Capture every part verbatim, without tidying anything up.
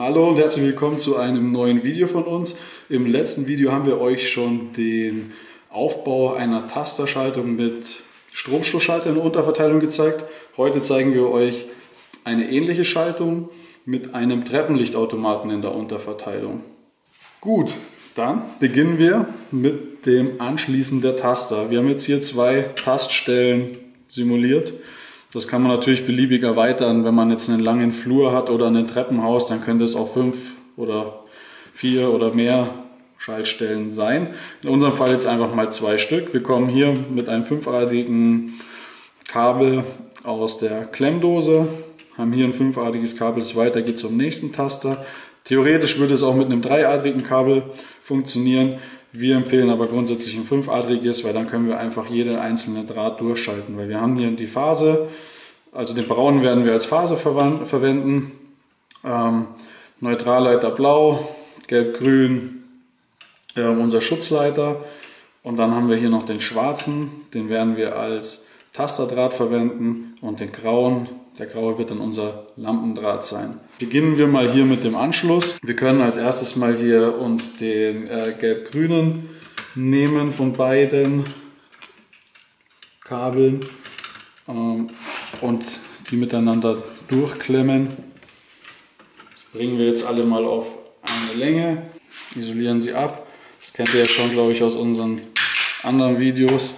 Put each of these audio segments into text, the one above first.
Hallo und herzlich willkommen zu einem neuen Video von uns. Im letzten Video haben wir euch schon den Aufbau einer Tasterschaltung mit Stromstoßschalter in der Unterverteilung gezeigt. Heute zeigen wir euch eine ähnliche Schaltung mit einem Treppenlichtautomaten in der Unterverteilung. Gut, dann beginnen wir mit dem Anschließen der Taster. Wir haben jetzt hier zwei Taststellen simuliert. Das kann man natürlich beliebig erweitern. Wenn man jetzt einen langen Flur hat oder ein Treppenhaus, dann könnte es auch fünf oder vier oder mehr Schaltstellen sein. In unserem Fall jetzt einfach mal zwei Stück. Wir kommen hier mit einem fünfaradigen Kabel aus der Klemmdose, haben hier ein fünfaradiges Kabel, das weiter geht zum nächsten Taster. Theoretisch würde es auch mit einem dreiadrigen Kabel funktionieren. Wir empfehlen aber grundsätzlich ein fünfadriges, weil dann können wir einfach jede einzelne Draht durchschalten, weil wir haben hier die Phase, also den braunen werden wir als Phase verwenden, ähm, Neutralleiter blau, gelb-grün, äh, unser Schutzleiter, und dann haben wir hier noch den schwarzen, den werden wir als Tasterdraht verwenden, und den grauen, der graue wird dann unser Lampendraht sein. Beginnen wir mal hier mit dem Anschluss. Wir können als erstes mal hier uns den äh, gelb-grünen nehmen von beiden Kabeln ähm, und die miteinander durchklemmen. Das bringen wir jetzt alle mal auf eine Länge, isolieren sie ab. Das kennt ihr ja schon, glaube ich, aus unseren anderen Videos.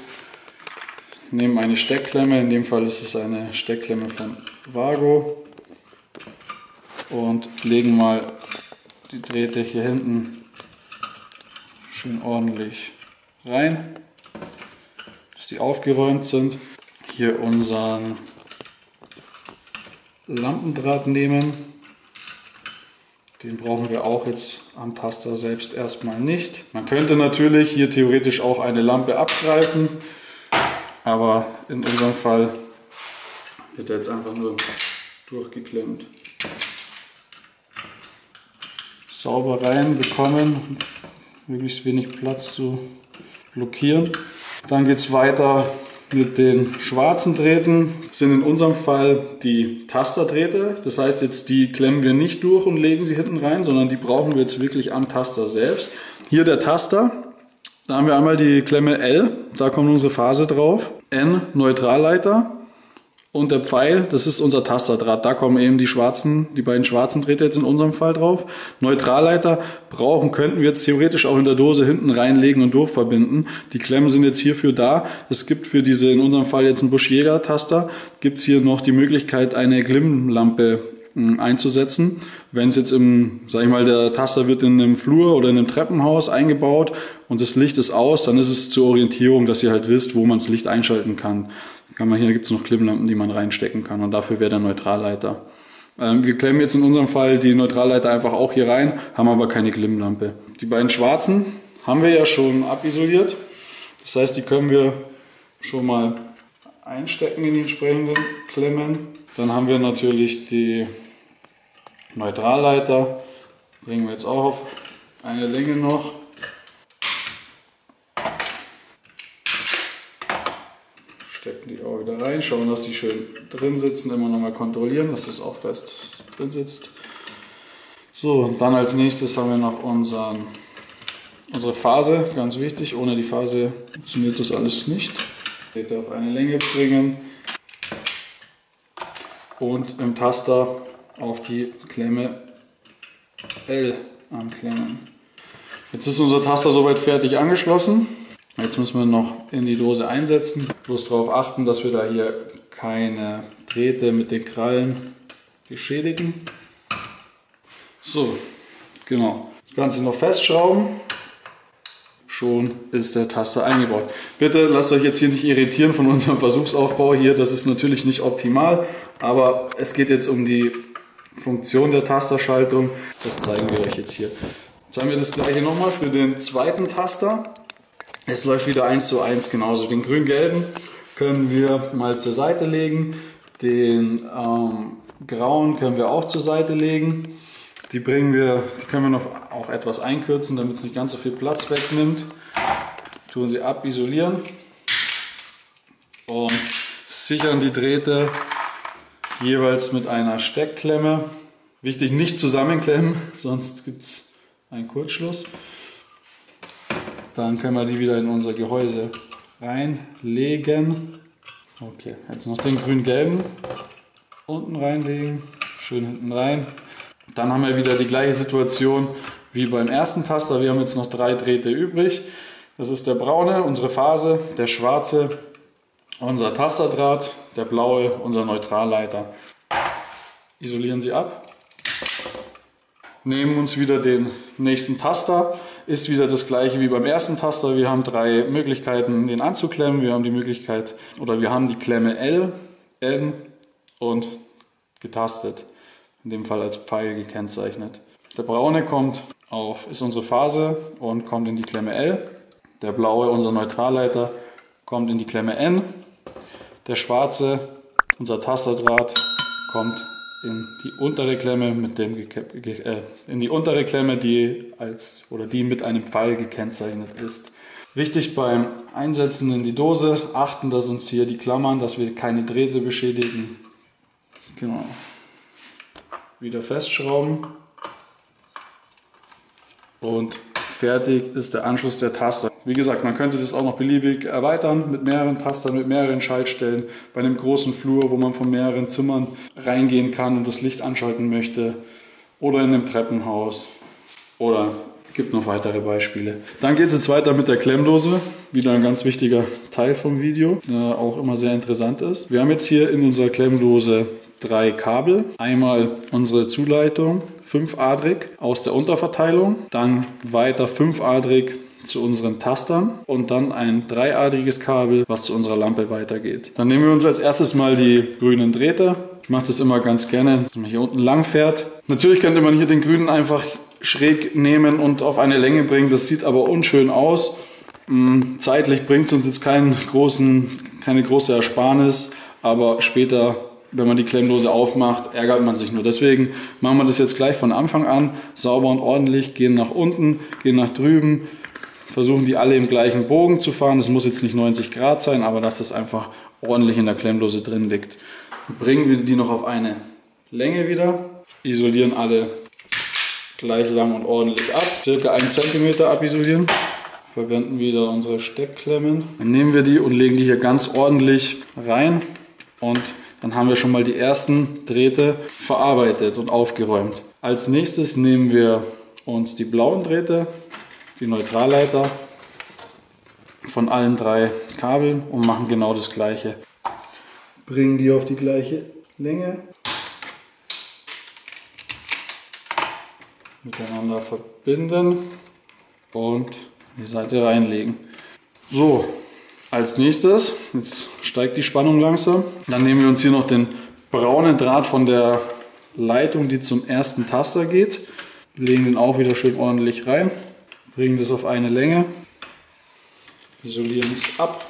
Nehmen eine Steckklemme, in dem Fall ist es eine Steckklemme von Wago, und legen mal die Drähte hier hinten schön ordentlich rein, dass die aufgeräumt sind. Hier unseren Lampendraht nehmen, den brauchen wir auch jetzt am Taster selbst erstmal nicht. Man könnte natürlich hier theoretisch auch eine Lampe abgreifen, aber in unserem Fall wird er jetzt einfach nur durchgeklemmt. Sauber reinbekommen, möglichst wenig Platz zu blockieren. Dann geht es weiter mit den schwarzen Drähten. Das sind in unserem Fall die Tasterdrähte. Das heißt, jetzt die klemmen wir nicht durch und legen sie hinten rein, sondern die brauchen wir jetzt wirklich am Taster selbst. Hier der Taster. Da haben wir einmal die Klemme L, da kommt unsere Phase drauf, N Neutralleiter und der Pfeil, das ist unser Tasterdraht, da kommen eben die schwarzen, die beiden schwarzen Drähte jetzt in unserem Fall drauf. Neutralleiter brauchen, könnten wir jetzt theoretisch auch in der Dose hinten reinlegen und durchverbinden. Die Klemmen sind jetzt hierfür da. Es gibt für diese, in unserem Fall jetzt einen Buschjäger-Taster, gibt es hier noch die Möglichkeit, eine Glimmlampe einzusetzen. Wenn es jetzt im, sag ich mal, der Taster wird in einem Flur oder in einem Treppenhaus eingebaut und das Licht ist aus, dann ist es zur Orientierung, dass ihr halt wisst, wo man das Licht einschalten kann. Kann man, hier gibt es noch Klimmlampen, die man reinstecken kann, und dafür wäre der Neutralleiter. Ähm, wir klemmen jetzt in unserem Fall die Neutralleiter einfach auch hier rein, haben aber keine Klimmlampe. Die beiden schwarzen haben wir ja schon abisoliert. Das heißt, die können wir schon mal einstecken in die entsprechenden Klemmen. Dann haben wir natürlich die Neutralleiter, bringen wir jetzt auch auf eine Länge noch. Stecken die auch wieder rein, schauen, dass die schön drin sitzen, immer nochmal kontrollieren, dass das auch fest drin sitzt. So, und dann als nächstes haben wir noch unseren, unsere Phase, ganz wichtig, ohne die Phase funktioniert das alles nicht. Drähte auf eine Länge bringen und im Taster auf die Klemme L anklemmen. Jetzt ist unser Taster soweit fertig angeschlossen. Jetzt müssen wir noch in die Dose einsetzen. Bloß darauf achten, dass wir da hier keine Drähte mit den Krallen beschädigen. So, genau. Das Ganze noch festschrauben. Schon ist der Taster eingebaut. Bitte lasst euch jetzt hier nicht irritieren von unserem Versuchsaufbau hier. Das ist natürlich nicht optimal, aber es geht jetzt um die Funktion der Tasterschaltung. Das zeigen wir euch jetzt hier. Jetzt haben wir das gleiche nochmal für den zweiten Taster. Es läuft wieder eins zu eins genauso. Den grün-gelben können wir mal zur Seite legen. Den ähm, grauen können wir auch zur Seite legen. Die bringen wir, die können wir noch auch etwas einkürzen, damit es nicht ganz so viel Platz wegnimmt. Tun sie ab, isolieren und sichern die Drähte jeweils mit einer Steckklemme. Wichtig, nicht zusammenklemmen, sonst gibt es einen Kurzschluss. Dann können wir die wieder in unser Gehäuse reinlegen. Okay, jetzt noch den grün-gelben unten reinlegen, schön hinten rein. Dann haben wir wieder die gleiche Situation wie beim ersten Taster. Wir haben jetzt noch drei Drähte übrig. Das ist der braune, unsere Phase, der schwarze, unser Tasterdraht, der blaue, unser Neutralleiter. Isolieren sie ab. Nehmen uns wieder den nächsten Taster. Ist wieder das gleiche wie beim ersten Taster. Wir haben drei Möglichkeiten, den anzuklemmen. Wir haben die Möglichkeit, oder wir haben die Klemme L, N und getastet. In dem Fall als Pfeil gekennzeichnet. Der braune kommt auf, ist unsere Phase und kommt in die Klemme L. Der blaue, unser Neutralleiter, kommt in die Klemme N. Der schwarze, unser Tasterdraht, kommt in die untere Klemme mit dem äh, in die untere Klemme, die als oder die mit einem Pfeil gekennzeichnet ist. Wichtig beim Einsetzen in die Dose, achten, dass uns hier die Klammern, dass wir keine Drähte beschädigen. Genau. Wieder festschrauben. Und fertig ist der Anschluss der Taster. Wie gesagt, man könnte das auch noch beliebig erweitern mit mehreren Tastern, mit mehreren Schaltstellen. Bei einem großen Flur, wo man von mehreren Zimmern reingehen kann und das Licht anschalten möchte. Oder in einem Treppenhaus. Oder es gibt noch weitere Beispiele. Dann geht es jetzt weiter mit der Klemmdose. Wieder ein ganz wichtiger Teil vom Video, der auch immer sehr interessant ist. Wir haben jetzt hier in unserer Klemmdose drei Kabel. Einmal unsere Zuleitung fünf Adrig aus der Unterverteilung, dann weiter fünf Adrig zu unseren Tastern und dann ein drei Adriges Kabel, was zu unserer Lampe weitergeht. Dann nehmen wir uns als erstes mal die grünen Drähte. Ich mache das immer ganz gerne, dass man hier unten lang fährt. Natürlich könnte man hier den grünen einfach schräg nehmen und auf eine Länge bringen, das sieht aber unschön aus. Zeitlich bringt es uns jetzt keinen großen, keine große Ersparnis, aber später, wenn man die Klemmdose aufmacht, ärgert man sich nur. Deswegen machen wir das jetzt gleich von Anfang an. Sauber und ordentlich, gehen nach unten, gehen nach drüben. Versuchen die alle im gleichen Bogen zu fahren. Das muss jetzt nicht neunzig Grad sein, aber dass das einfach ordentlich in der Klemmdose drin liegt. Bringen wir die noch auf eine Länge wieder. Isolieren alle gleich lang und ordentlich ab. Circa einen Zentimeter abisolieren. Verwenden wieder unsere Steckklemmen. Dann nehmen wir die und legen die hier ganz ordentlich rein und dann haben wir schon mal die ersten Drähte verarbeitet und aufgeräumt. Als nächstes nehmen wir uns die blauen Drähte, die Neutralleiter von allen drei Kabeln und machen genau das gleiche. Bringen die auf die gleiche Länge. Miteinander verbinden und die Seite reinlegen. So. Als nächstes, jetzt steigt die Spannung langsam, dann nehmen wir uns hier noch den braunen Draht von der Leitung, die zum ersten Taster geht, legen den auch wieder schön ordentlich rein, bringen das auf eine Länge, isolieren es ab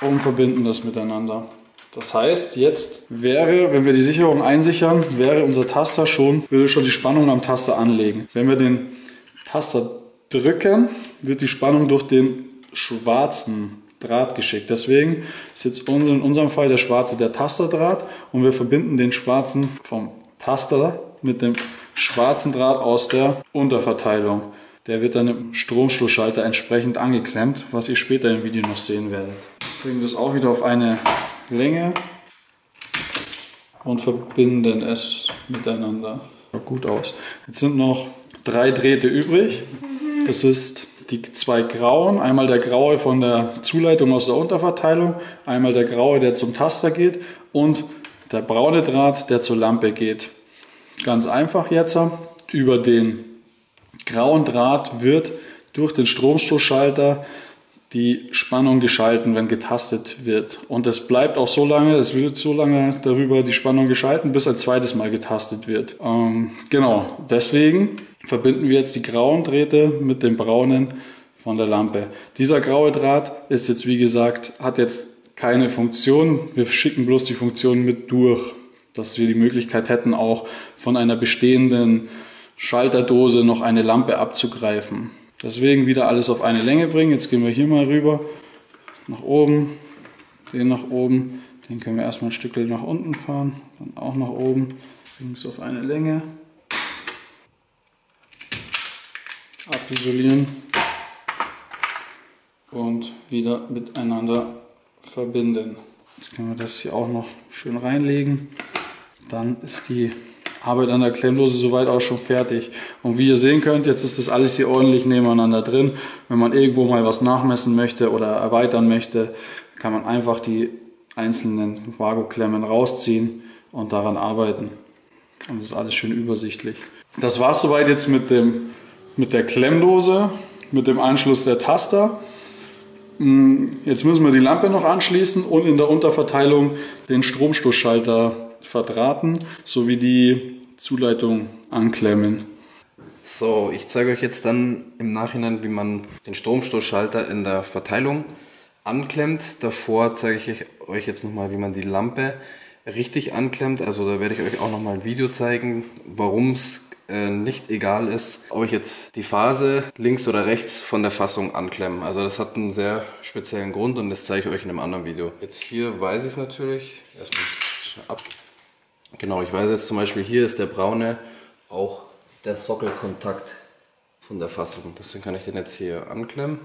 und verbinden das miteinander. Das heißt, jetzt wäre, wenn wir die Sicherung einsichern, wäre unser Taster schon, würde schon die Spannung am Taster anlegen. Wenn wir den Taster drücken, wird die Spannung durch den schwarzen Draht geschickt. Deswegen ist jetzt in unserem Fall der schwarze der Tasterdraht und wir verbinden den schwarzen vom Taster mit dem schwarzen Draht aus der Unterverteilung. Der wird dann im Stromschlussschalter entsprechend angeklemmt, was ihr später im Video noch sehen werdet. Bringen das auch wieder auf eine Länge und verbinden es miteinander. Schaut gut aus. Jetzt sind noch drei Drähte übrig. Das ist die zwei grauen, einmal der graue von der Zuleitung aus der Unterverteilung, einmal der graue, der zum Taster geht und der braune Draht, der zur Lampe geht. Ganz einfach jetzt, über den grauen Draht wird durch den Stromstoßschalter die Spannung geschalten, wenn getastet wird. Und es bleibt auch so lange, es wird so lange darüber die Spannung geschalten, bis ein zweites Mal getastet wird. Ähm, genau, deswegen verbinden wir jetzt die grauen Drähte mit dem braunen von der Lampe. Dieser graue Draht ist jetzt, wie gesagt, hat jetzt keine Funktion. Wir schicken bloß die Funktion mit durch, dass wir die Möglichkeit hätten, auch von einer bestehenden Schalterdose noch eine Lampe abzugreifen. Deswegen wieder alles auf eine Länge bringen. Jetzt gehen wir hier mal rüber, nach oben, den nach oben, Den können wir erstmal ein Stückchen nach unten fahren, dann auch nach oben, links auf eine Länge. Abisolieren und wieder miteinander verbinden. Jetzt können wir das hier auch noch schön reinlegen. Dann ist die Arbeit an der Klemmdose soweit auch schon fertig. Und wie ihr sehen könnt, jetzt ist das alles hier ordentlich nebeneinander drin. Wenn man irgendwo mal was nachmessen möchte oder erweitern möchte, kann man einfach die einzelnen Wago-Klemmen rausziehen und daran arbeiten. Und das ist alles schön übersichtlich. Das war es soweit jetzt mit, dem, mit der Klemmdose, mit dem Anschluss der Taster. Jetzt müssen wir die Lampe noch anschließen und in der Unterverteilung den Stromstoßschalter verdrahten sowie die Zuleitung anklemmen. So, ich zeige euch jetzt dann im Nachhinein, wie man den Stromstoßschalter in der Verteilung anklemmt. Davor zeige ich euch jetzt nochmal, wie man die Lampe richtig anklemmt. Also da werde ich euch auch nochmal ein Video zeigen, warum es nicht egal ist, ob ich jetzt die Phase links oder rechts von der Fassung anklemme. Also das hat einen sehr speziellen Grund und das zeige ich euch in einem anderen Video. Jetzt hier weiß ich es natürlich. Erstmal ab. Genau, ich weiß jetzt zum Beispiel, hier ist der braune auch der Sockelkontakt von der Fassung. Deswegen kann ich den jetzt hier anklemmen.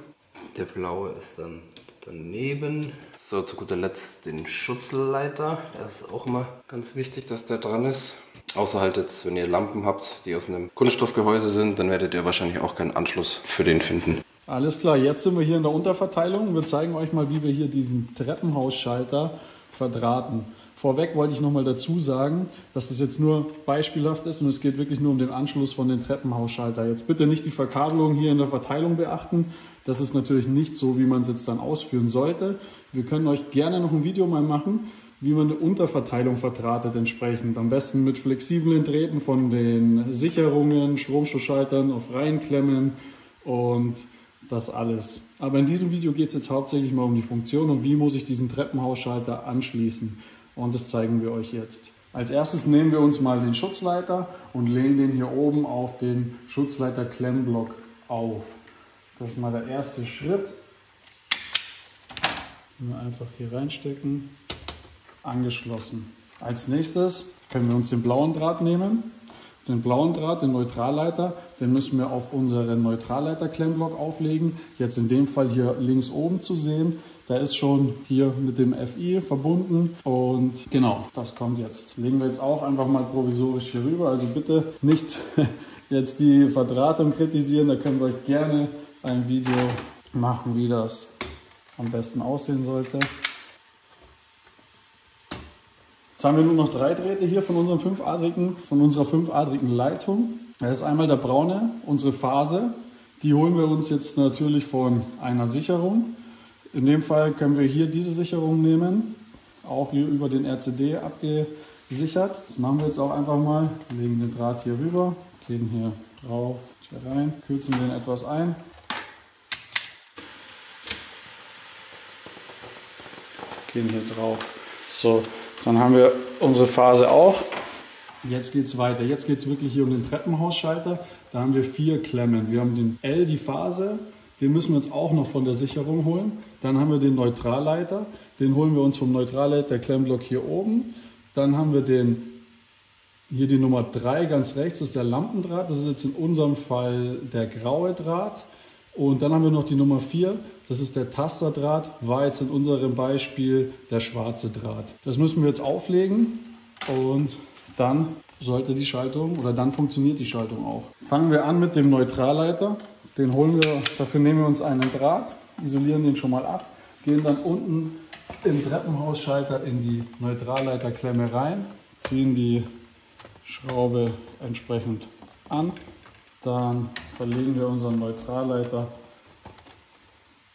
Der blaue ist dann daneben. So, zu guter Letzt den Schutzleiter. Das ist auch immer ganz wichtig, dass der dran ist. Außer halt jetzt, wenn ihr Lampen habt, die aus einem Kunststoffgehäuse sind, dann werdet ihr wahrscheinlich auch keinen Anschluss für den finden. Alles klar, jetzt sind wir hier in der Unterverteilung. Wir zeigen euch mal, wie wir hier diesen Treppenhausschalter verdrahten. Vorweg wollte ich nochmal dazu sagen, dass das jetzt nur beispielhaft ist und es geht wirklich nur um den Anschluss von den Treppenhausschalter. Jetzt bitte nicht die Verkabelung hier in der Verteilung beachten. Das ist natürlich nicht so, wie man es jetzt dann ausführen sollte. Wir können euch gerne noch ein Video mal machen, wie man eine Unterverteilung verdrahtet entsprechend. Am besten mit flexiblen Drähten von den Sicherungen, Stromstoßschaltern auf Reihenklemmen und das alles. Aber in diesem Video geht es jetzt hauptsächlich mal um die Funktion und wie muss ich diesen Treppenhausschalter anschließen. Und das zeigen wir euch jetzt. Als erstes nehmen wir uns mal den Schutzleiter und legen den hier oben auf den Schutzleiter-Klemmblock auf. Das ist mal der erste Schritt. Einfach hier reinstecken. Angeschlossen. Als nächstes können wir uns den blauen Draht nehmen. Den blauen Draht, den Neutralleiter, den müssen wir auf unseren Neutralleiter-Klemmblock auflegen. Jetzt in dem Fall hier links oben zu sehen. Der ist schon hier mit dem F I verbunden und genau, das kommt jetzt. Legen wir jetzt auch einfach mal provisorisch hier rüber. Also bitte nicht jetzt die Verdrahtung kritisieren. Da können wir euch gerne ein Video machen, wie das am besten aussehen sollte. Jetzt haben wir nur noch drei Drähte hier von, unserem fünfadrigen, von unserer fünfadrigen Leitung. Das ist einmal der braune, unsere Phase. Die holen wir uns jetzt natürlich von einer Sicherung. In dem Fall können wir hier diese Sicherung nehmen, auch hier über den R C D abgesichert. Das machen wir jetzt auch einfach mal. Wir legen den Draht hier rüber, gehen hier drauf, hier rein, kürzen den etwas ein. Gehen hier drauf. So. Dann haben wir unsere Phase auch. Jetzt geht es weiter. Jetzt geht es wirklich hier um den Treppenhausschalter. Da haben wir vier Klemmen. Wir haben den L, die Phase. Den müssen wir uns auch noch von der Sicherung holen. Dann haben wir den Neutralleiter. Den holen wir uns vom Neutralleiter Klemmblock hier oben. Dann haben wir den hier die Nummer drei ganz rechts. Das ist der Lampendraht. Das ist jetzt in unserem Fall der graue Draht. Und dann haben wir noch die Nummer vier, das ist der Tasterdraht, war jetzt in unserem Beispiel der schwarze Draht. Das müssen wir jetzt auflegen und dann sollte die Schaltung oder dann funktioniert die Schaltung auch. Fangen wir an mit dem Neutralleiter, den holen wir, dafür nehmen wir uns einen Draht, isolieren den schon mal ab, gehen dann unten im Treppenhausschalter in die Neutralleiterklemme rein, ziehen die Schraube entsprechend an. Dann verlegen wir unseren Neutralleiter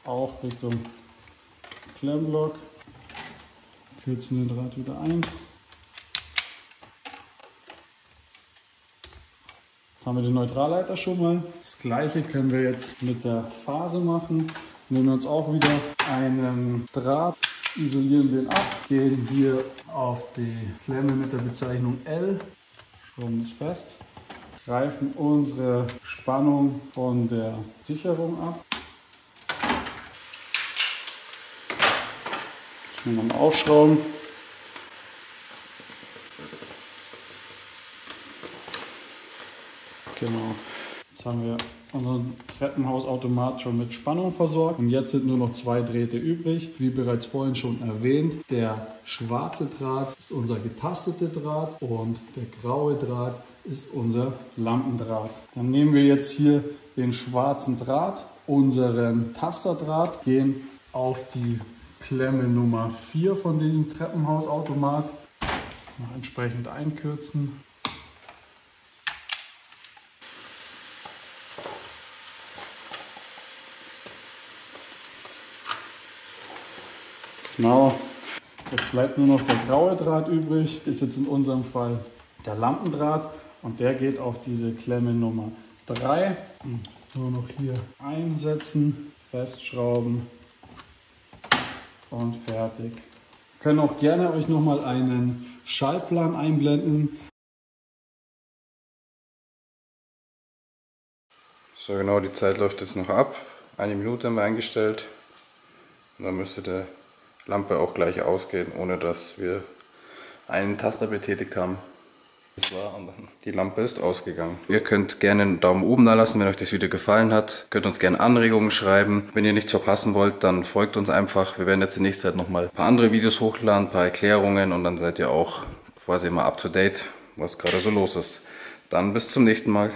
auch Richtung Klemmblock, kürzen den Draht wieder ein. Jetzt haben wir den Neutralleiter schon mal. Das gleiche können wir jetzt mit der Phase machen. Nehmen wir uns auch wieder einen Draht, isolieren den ab, gehen hier auf die Klemme mit der Bezeichnung L, schrauben das fest. Greifen unsere Spannung von der Sicherung ab. Jetzt nochmal aufschrauben. Genau. Jetzt haben wir unser Treppenhausautomat schon mit Spannung versorgt und jetzt sind nur noch zwei Drähte übrig. Wie bereits vorhin schon erwähnt, der schwarze Draht ist unser getastete Draht und der graue Draht ist unser Lampendraht. Dann nehmen wir jetzt hier den schwarzen Draht, unseren Tasterdraht, gehen auf die Klemme Nummer vier von diesem Treppenhausautomat, noch entsprechend einkürzen. Genau, jetzt bleibt nur noch der graue Draht übrig, ist jetzt in unserem Fall der Lampendraht und der geht auf diese Klemme Nummer drei. Nur noch hier einsetzen, festschrauben und fertig. Ihr könnt auch gerne euch nochmal einen Schaltplan einblenden. So genau, die Zeit läuft jetzt noch ab. Eine Minute haben wir eingestellt und dann müsste der Lampe auch gleich ausgehen, ohne dass wir einen Taster betätigt haben. Das war und dann die Lampe ist ausgegangen. Ihr könnt gerne einen Daumen oben da lassen, wenn euch das Video gefallen hat. Könnt uns gerne Anregungen schreiben. Wenn ihr nichts verpassen wollt, dann folgt uns einfach. Wir werden jetzt in nächster Zeit nochmal ein paar andere Videos hochladen, ein paar Erklärungen und dann seid ihr auch quasi immer up to date, was gerade so los ist. Dann bis zum nächsten Mal.